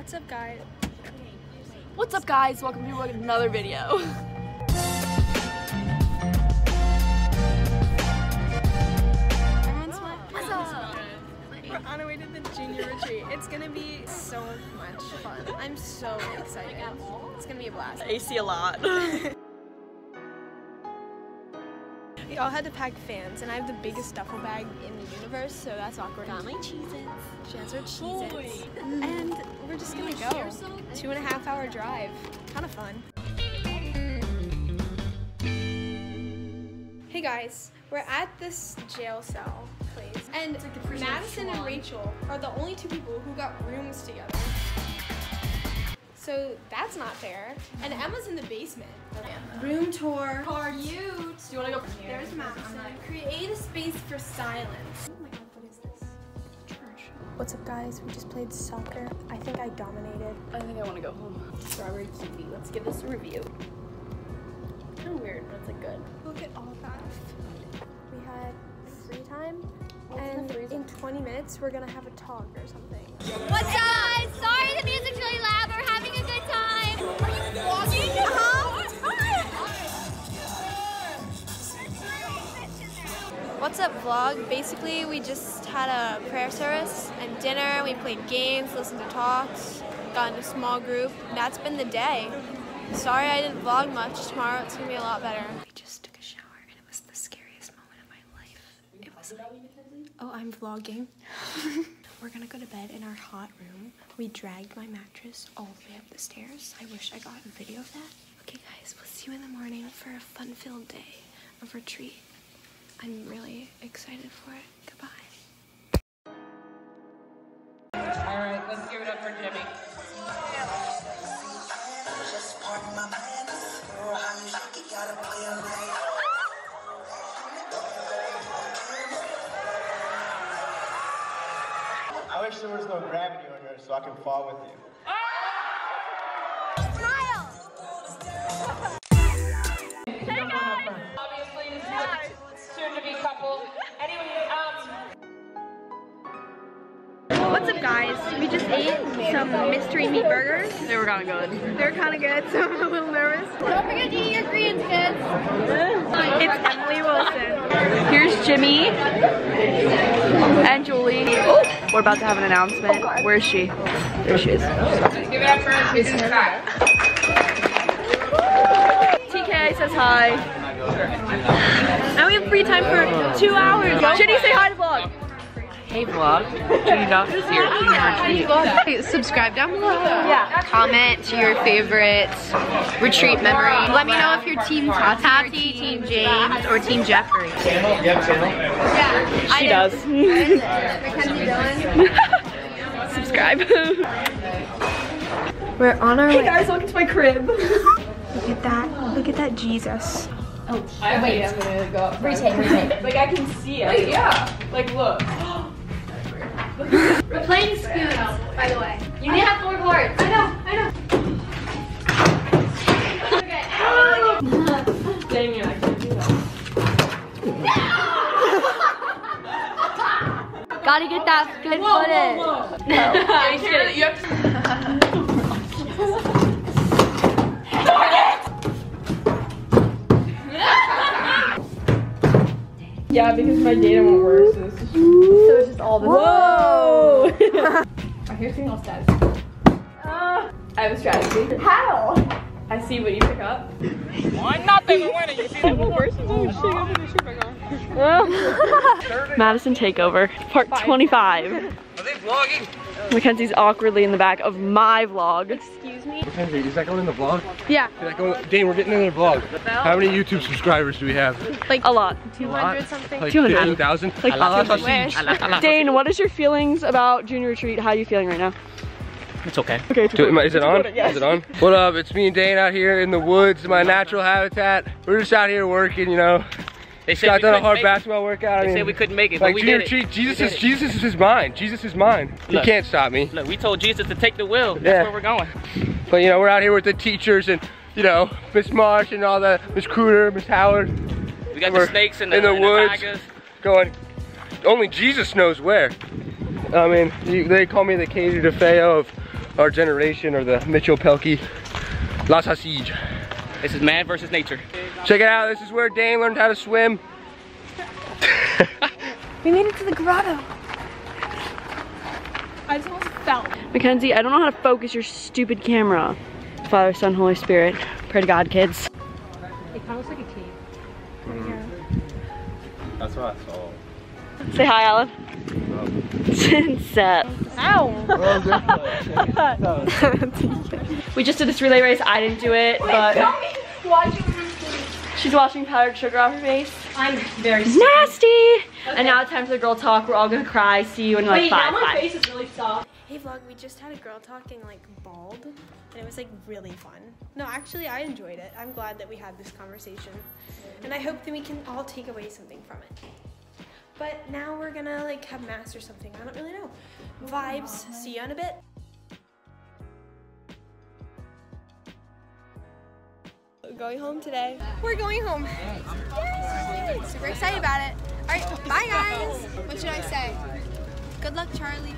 What's up, guys? What's up, guys? Welcome to another video. We're on our way to the junior retreat. It's gonna be so much fun. I'm so excited. It's gonna be a blast. I see a lot. We all had to pack fans, and I have the biggest duffel bag in the universe, so that's awkward. Got my Cheez-Its. She has her Cheez-Its. And we're just gonna go. 2.5 hour drive. Kind of fun. Hey guys, we're at this jail cell place, and like Madison and Rachel are the only two people who got rooms together. So that's not fair. And Emma's in the basement. Yeah. Room tour. Are you? Do you want to go? There's Madison. Create a space for silence. Oh my God, what is this? Church. What's up, guys? We just played soccer. I think I dominated. I think I want to go home. Strawberry kiwi. Let's give this a review. Kind of weird, but it's like good. Look at all that. We had free time, and in 20 minutes we're gonna have a talk or something. What's up, guys? Sorry the music's really loud. We're having a good time. Are you walking? What's up, vlog? Basically, we just had a prayer service and dinner. We played games, listened to talks, got in a small group. That's been the day. Sorry I didn't vlog much. Tomorrow it's gonna be a lot better. I just took a shower and it was the scariest moment of my life. It was like, oh, I'm vlogging. We're gonna go to bed in our hot room. We dragged my mattress all the way up the stairs. I wish I got a video of that. Okay guys, we'll see you in the morning for a fun-filled day of retreat. I'm really excited for it. Goodbye. All right, let's give it up for Jimmy. I wish there was no gravity on yours so I can fall with you. Smile! Hey guys! Obviously, this is a soon-to-be couple. Anyways, what's up, guys? We just ate some mystery meat burgers. They were kind of good. They were kind of good, so I'm a little nervous. Don't forget to eat your greens, kids. It's Emily Wilson. Here's Jimmy and Julie. Oh, we're about to have an announcement. Oh, where is she? There she is. Give it up for her. TK says hi. Now we have free time for 2 hours. Jenny, say hi to vlog. Hey vlog, Judy Doff is here. Hey, subscribe down below. Yeah. Comment to your favorite retreat memory. Let me know if you're team Tati, team James, or team Jeffrey. Yeah, she does. Mackenzie Dillon. Subscribe. We're on our way. Hey guys, welcome to my crib. Look at that Jesus. Oh, I wait, I'm gonna go up. Retake. Like I can see it. Wait, yeah. Like look. We're playing Scoot, by the way. You need to have 4 boards. I know. Okay. Oh. Dang it, I can't do that. No! Gotta get that good footage. Whoa. No. You have to... Yeah, because my data won't work, so this is... So it's just all this. Whoa! Oh, here's single steps. I have a strategy. How? I see what you pick up. 1-0 winning. You see that one worse? Madison takeover, part 25. Are they vlogging? Mackenzie's awkwardly in the back of my vlog. Excuse me. Mackenzie, is that going in the vlog? Yeah. Dane, we're getting another vlog. How many YouTube subscribers do we have? Like a lot. 200 something. Like 200,000. Like Dane, what is your feelings about junior retreat? How are you feeling right now? It's okay. Okay. Is it on? Yes. Is it on? What up? It's me and Dane out here in the woods, my natural habitat. We're just out here working, you know. They said I've done a hard basketball workout. They said we couldn't make it, but we did it. Jesus is his mind. Jesus is mine. He can't stop me. Look, we told Jesus to take the wheel. That's where we're going. But you know, we're out here with the teachers and you know, Miss Marsh and all that, Miss Cooter, Miss Howard. We got the snakes in the woods, going. Only Jesus knows where. I mean, they call me the Katie DeFeo of our generation or the Mitchell Pelkey La Sausage. This is man versus nature. Check it out, this is where Dane learned how to swim. We made it to the grotto. I just almost fell. Mackenzie, I don't know how to focus your stupid camera. Father, Son, Holy Spirit. Pray to God, kids. It kind of looks like a cave. Mm-hmm. That's what I saw. Say hi, Alan. Sunset. Ow! We just did this relay race. I didn't do it, but she's washing powdered sugar off her face. I'm very nasty. Okay. And now it's time for the girl talk. We're all gonna cry. See you in like five. Wait, now my face is really soft. Hey vlog, we just had a girl talk getting like bald, and it was like really fun. No, actually, I enjoyed it. I'm glad that we had this conversation, and I hope that we can all take away something from it. But now we're gonna like have mass or something. I don't really know. Vibes, see you in a bit. We're going home today. We're going home. Yay! Super excited about it. All right, bye guys. What should I say? Good luck, Charlie.